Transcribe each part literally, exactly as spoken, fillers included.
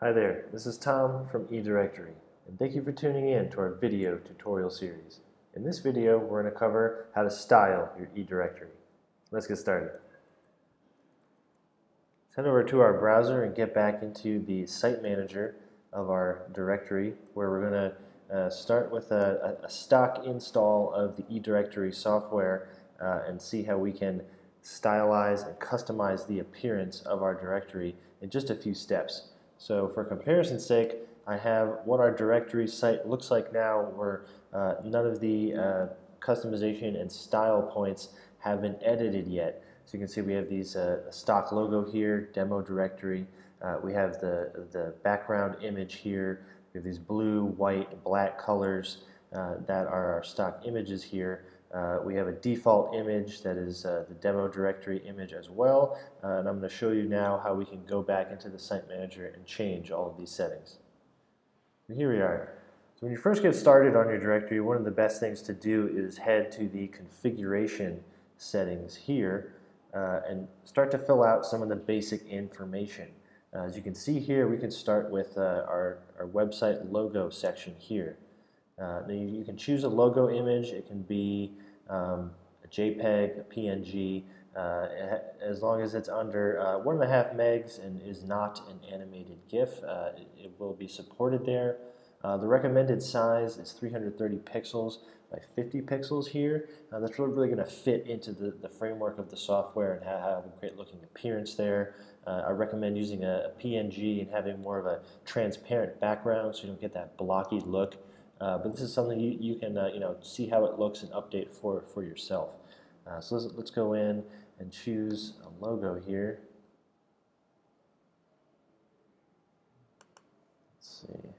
Hi there, this is Tom from eDirectory, and thank you for tuning in to our video tutorial series. In this video, we're going to cover how to style your eDirectory. Let's get started. Let's head over to our browser and get back into the site manager of our directory, where we're going to uh, start with a, a stock install of the eDirectory software uh, and see how we can stylize and customize the appearance of our directory in just a few steps. So for comparison's sake, I have what our directory site looks like now, where uh, none of the uh, customization and style points have been edited yet. So you can see we have these uh, stock logo here, demo directory. Uh, we have the, the background image here. We have these blue, white, black colors uh, that are our stock images here. Uh, we have a default image that is uh, the demo directory image as well, uh, and I'm going to show you now how we can go back into the site manager and change all of these settings. And here we are. So when you first get started on your directory, one of the best things to do is head to the configuration settings here uh, and start to fill out some of the basic information. Uh, as you can see here, we can start with uh, our, our website logo section here. Uh, now you, you can choose a logo image. It can be um, a JPEG, a P N G, uh, as long as it's under uh, one and a half megs and is not an animated GIF, uh, it, it will be supported there. Uh, the recommended size is three hundred thirty pixels by fifty pixels here. Uh, that's really, really going to fit into the, the framework of the software and have, have a great looking appearance there. Uh, I recommend using a, a P N G and having more of a transparent background so you don't get that blocky look. Uh, but this is something you, you can uh, you know, see how it looks and update for, for yourself. Uh, so let's, let's go in and choose a logo here. Let's see.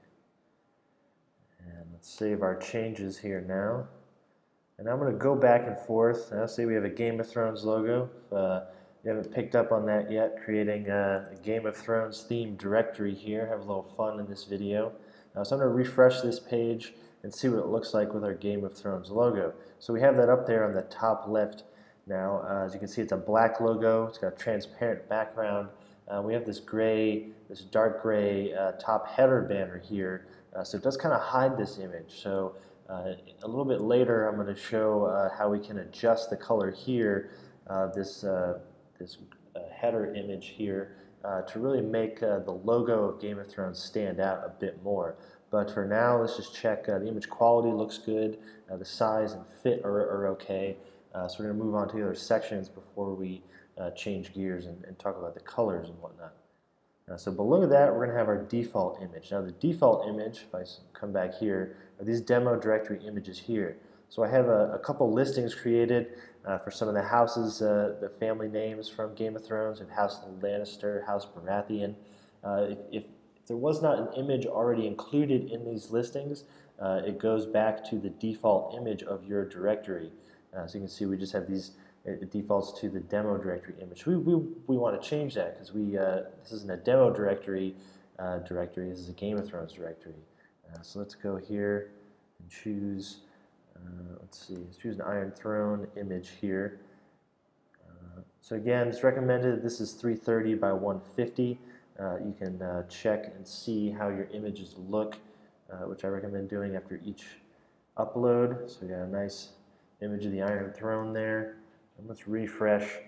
And let's save our changes here now. And I'm going to go back and forth. Now say we have a Game of Thrones logo. If uh, you haven't picked up on that yet, creating a, a Game of Thrones themed directory here. Have a little fun in this video. Uh, so I'm going to refresh this page and see what it looks like with our Game of Thrones logo. So we have that up there on the top left now. Uh, as you can see, it's a black logo. It's got a transparent background. Uh, we have this gray, this dark gray uh, top header banner here. Uh, so it does kind of hide this image. So uh, a little bit later, I'm going to show uh, how we can adjust the color here, uh, this, uh, this uh, header image here. Uh, to really make uh, the logo of Game of Thrones stand out a bit more. But for now, let's just check uh, the image quality looks good, uh, the size and fit are, are okay. Uh, so we're going to move on to the other sections before we uh, change gears and, and talk about the colors and whatnot. Uh, so below that, we're going to have our default image. Now the default image, if I come back here, are these demo directory images here. So I have a, a couple listings created uh, for some of the houses, uh, the family names from Game of Thrones, and House Lannister, House Baratheon. Uh, if, if there was not an image already included in these listings, uh, it goes back to the default image of your directory. Uh, so you can see we just have these, it defaults to the demo directory image. We, we, we want to change that because we uh, this isn't a demo directory uh, directory, this is a Game of Thrones directory. Uh, so let's go here and choose Uh, let's see, let's choose an Iron Throne image here. Uh, so again, it's recommended this is three thirty by one fifty. Uh, you can uh, check and see how your images look, uh, which I recommend doing after each upload. So we got a nice image of the Iron Throne there. And let's refresh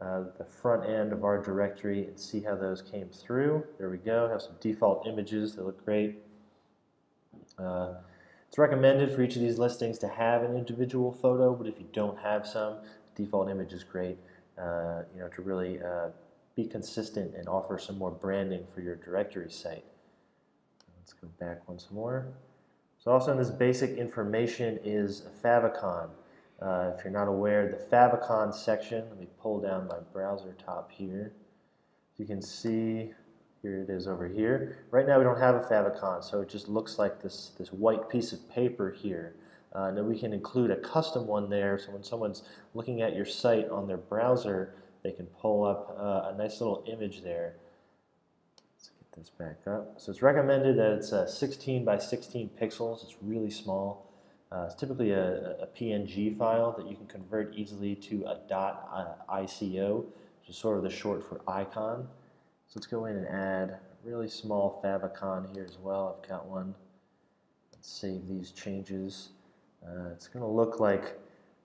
uh, the front end of our directory and see how those came through. There we go, have some default images that look great. Uh, It's recommended for each of these listings to have an individual photo, but if you don't have some, the default image is great, uh, you know, to really uh, be consistent and offer some more branding for your directory site. Let's go back once more. So also in this basic information is a favicon. Uh, if you're not aware, the favicon section, let me pull down my browser top here. You can see here it is over here. Right now we don't have a favicon, so it just looks like this, this white piece of paper here. Uh, now we can include a custom one there, so when someone's looking at your site on their browser, they can pull up uh, a nice little image there. Let's get this back up. So it's recommended that it's uh, sixteen by sixteen pixels. It's really small. Uh, it's typically a, a P N G file that you can convert easily to a .ico, which is sort of the short for icon. So let's go in and add really small favicon here as well. I've got one. Let's save these changes. Uh, it's going to look like,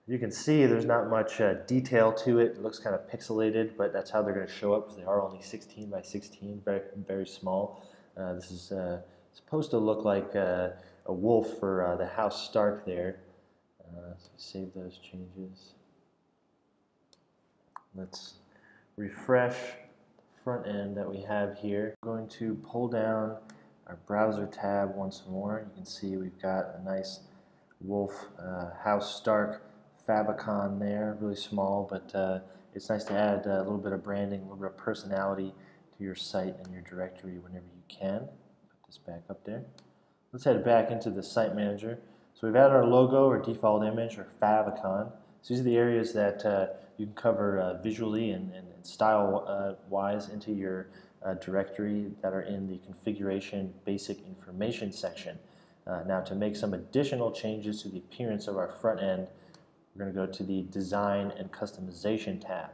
you can see there's not much uh, detail to it. It looks kind of pixelated, but that's how they're going to show up because they are only sixteen by sixteen, very, very small. Uh, this is uh, supposed to look like uh, a wolf for uh, the House Stark there. Uh, so save those changes. Let's refresh the front end that we have here. I'm going to pull down our browser tab once more. You can see we've got a nice wolf uh, House Stark favicon there, really small, but uh, it's nice to add a little bit of branding, a little bit of personality to your site and your directory whenever you can. Put this back up there. Let's head back into the site manager. So we've added our logo or default image or favicon. So these are the areas that uh, you can cover uh, visually and, and, and style-wise uh, into your uh, directory that are in the configuration basic information section. Uh, now to make some additional changes to the appearance of our front end, we're going to go to the design and customization tab.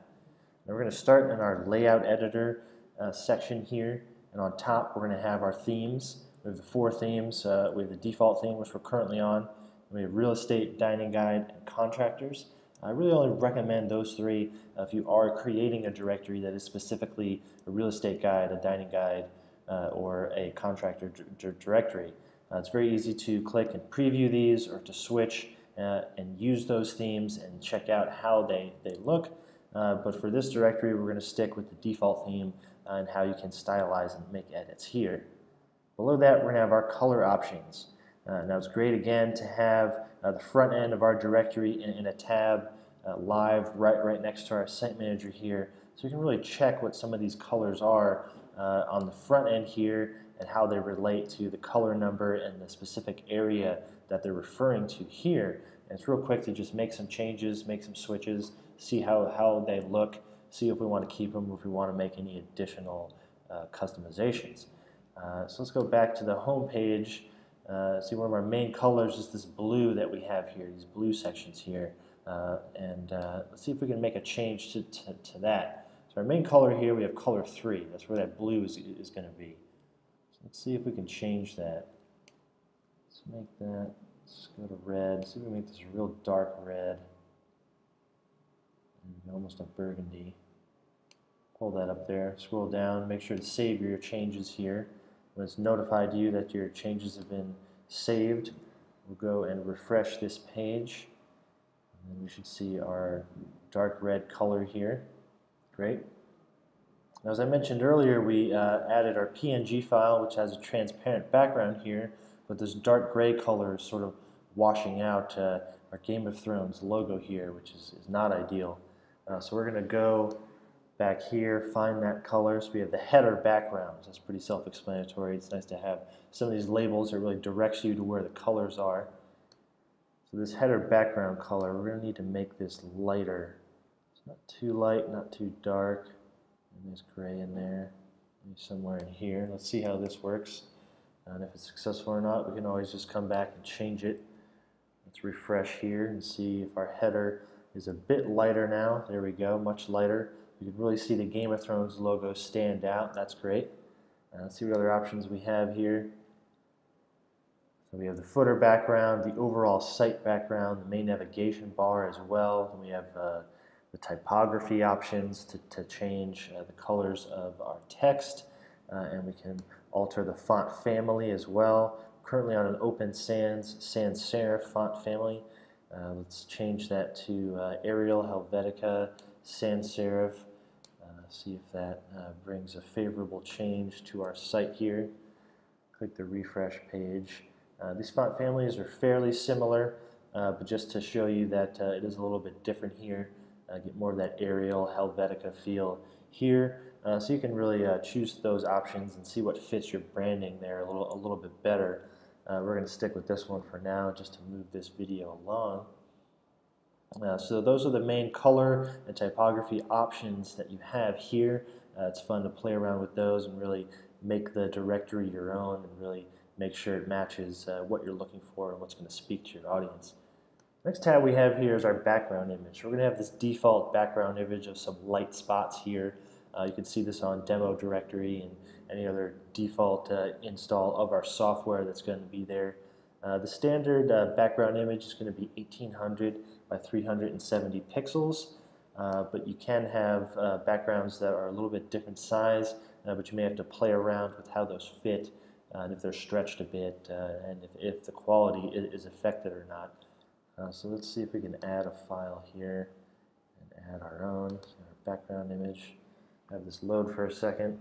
Now we're going to start in our layout editor uh, section here, and on top we're going to have our themes. We have the four themes. Uh, we have the default theme, which we're currently on. We have real estate, dining guide, and contractors. I really only recommend those three uh, if you are creating a directory that is specifically a real estate guide, a dining guide, uh, or a contractor directory. Uh, it's very easy to click and preview these or to switch uh, and use those themes and check out how they, they look. Uh, but for this directory, we're going to stick with the default theme uh, and how you can stylize and make edits here. Below that, we're going to have our color options. Uh, now it's great again to have uh, the front end of our directory in, in a tab uh, live right, right next to our site manager here, so we can really check what some of these colors are uh, on the front end here and how they relate to the color number and the specific area that they're referring to here. And it's real quick to just make some changes, make some switches, see how, how they look, see if we want to keep them or if we want to make any additional uh, customizations. Uh, so let's go back to the home page. Uh, see, one of our main colors is this blue that we have here, these blue sections here, uh, and uh, let's see if we can make a change to, to, to that. So our main color here, we have color three. That's where that blue is, is going to be. So let's see if we can change that. Let's make that, let's go to red. Let's see if we can make this a real dark red, almost a burgundy. Pull that up there, scroll down, make sure to save your changes here. When it's notified you that your changes have been saved, we'll go and refresh this page. And we should see our dark red color here. Great. Now, as I mentioned earlier, we uh, added our P N G file, which has a transparent background here, but this dark gray color is sort of washing out uh, our Game of Thrones logo here, which is, is not ideal. Uh, so we're going to go back here, find that color. So we have the header background. That's pretty self-explanatory. It's nice to have some of these labels that really directs you to where the colors are. So this header background color, we're going to need to make this lighter. It's not too light, not too dark. And there's gray in there, maybe somewhere in here. Let's see how this works. And if it's successful or not, we can always just come back and change it. Let's refresh here and see if our header is a bit lighter now. There we go, much lighter. You can really see the Game of Thrones logo stand out. That's great. Uh, let's see what other options we have here. So we have the footer background, the overall site background, the main navigation bar as well. And we have uh, the typography options to, to change uh, the colors of our text. Uh, and we can alter the font family as well. Currently on an Open Sans, sans serif font family. Uh, let's change that to uh, Arial, Helvetica, sans serif. Uh, see if that uh, brings a favorable change to our site here. Click the refresh page. Uh, these font families are fairly similar, uh, but just to show you that uh, it is a little bit different here. Uh, get more of that Arial, Helvetica feel here. Uh, so you can really uh, choose those options and see what fits your branding there a little, a little bit better. Uh, we're going to stick with this one for now just to move this video along. Uh, so those are the main color and typography options that you have here. Uh, it's fun to play around with those and really make the directory your own and really make sure it matches uh, what you're looking for and what's going to speak to your audience. Next tab we have here is our background image. We're going to have this default background image of some light spots here. Uh, you can see this on demo directory and, any other default uh, install of our software that's going to be there. Uh, the standard uh, background image is going to be eighteen hundred by three hundred seventy pixels, uh, but you can have uh, backgrounds that are a little bit different size, uh, but you may have to play around with how those fit uh, and if they're stretched a bit uh, and if, if the quality is, is affected or not. Uh, so let's see if we can add a file here and add our own our background image. Have this load for a second.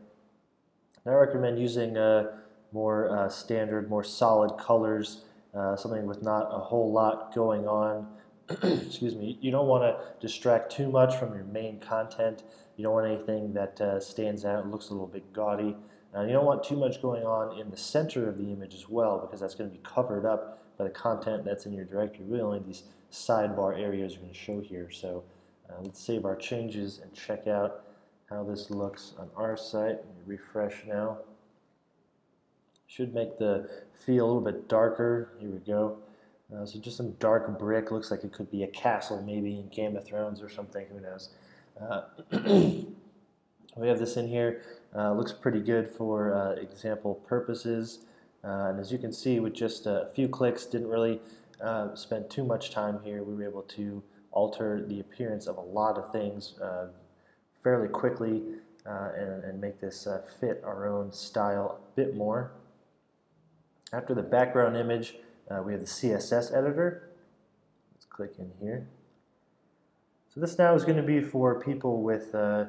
And I recommend using uh, more uh, standard, more solid colors, uh, something with not a whole lot going on. Excuse me. You don't want to distract too much from your main content. You don't want anything that uh, stands out, looks a little bit gaudy. Uh, you don't want too much going on in the center of the image as well, because that's going to be covered up by the content that's in your directory. Really only these sidebar areas are going to show here. So uh, let's save our changes and check out how this looks on our site. Refresh now. Should make the feel a little bit darker. Here we go. Uh, so just some dark brick. Looks like it could be a castle maybe in Game of Thrones or something. Who knows? Uh, we have this in here. Uh, looks pretty good for uh, example purposes. Uh, and as you can see, with just a few clicks, didn't really uh, spend too much time here. We were able to alter the appearance of a lot of things uh, fairly quickly uh, and, and make this uh, fit our own style a bit more. After the background image, uh, we have the C S S editor. Let's click in here. So this now is going to be for people with uh,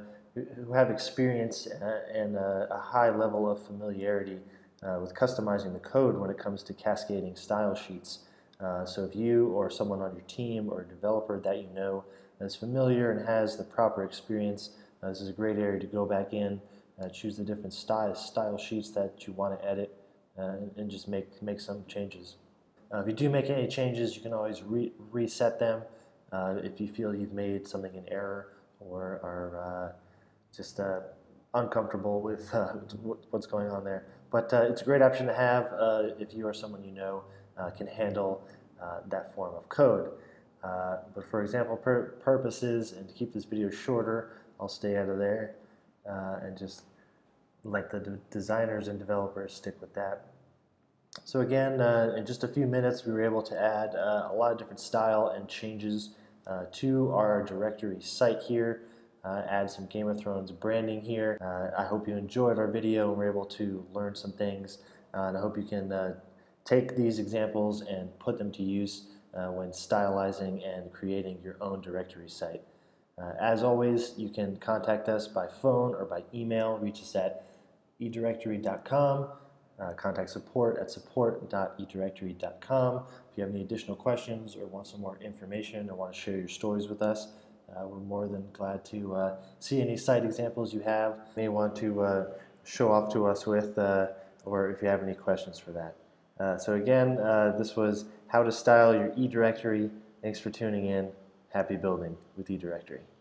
who have experience and a high level of familiarity Uh, with customizing the code when it comes to cascading style sheets. Uh, so if you or someone on your team or a developer that you know is familiar and has the proper experience, uh, this is a great area to go back in, uh, choose the different style, style sheets that you want to edit, uh, and, and just make, make some changes. Uh, if you do make any changes, you can always re reset them uh, if you feel you've made something in error or are uh, just uh, uncomfortable with uh, what's going on there. But uh, it's a great option to have uh, if you or someone you know uh, can handle uh, that form of code. Uh, but for example pur purposes, and to keep this video shorter, I'll stay out of there uh, and just let the de designers and developers stick with that. So again, uh, in just a few minutes, we were able to add uh, a lot of different style and changes uh, to our directory site here. Uh, add some Game of Thrones branding here. Uh, I hope you enjoyed our video and were able to learn some things. Uh, and I hope you can uh, take these examples and put them to use uh, when stylizing and creating your own directory site. Uh, as always, you can contact us by phone or by email. Reach us at e directory dot com. Uh, contact support at support dot e directory dot com. If you have any additional questions or want some more information or want to share your stories with us, Uh, we're more than glad to uh, see any site examples you have, you may want to uh, show off to us with, uh, or if you have any questions for that. Uh, so again, uh, this was How to Style Your eDirectory. Thanks for tuning in. Happy building with eDirectory.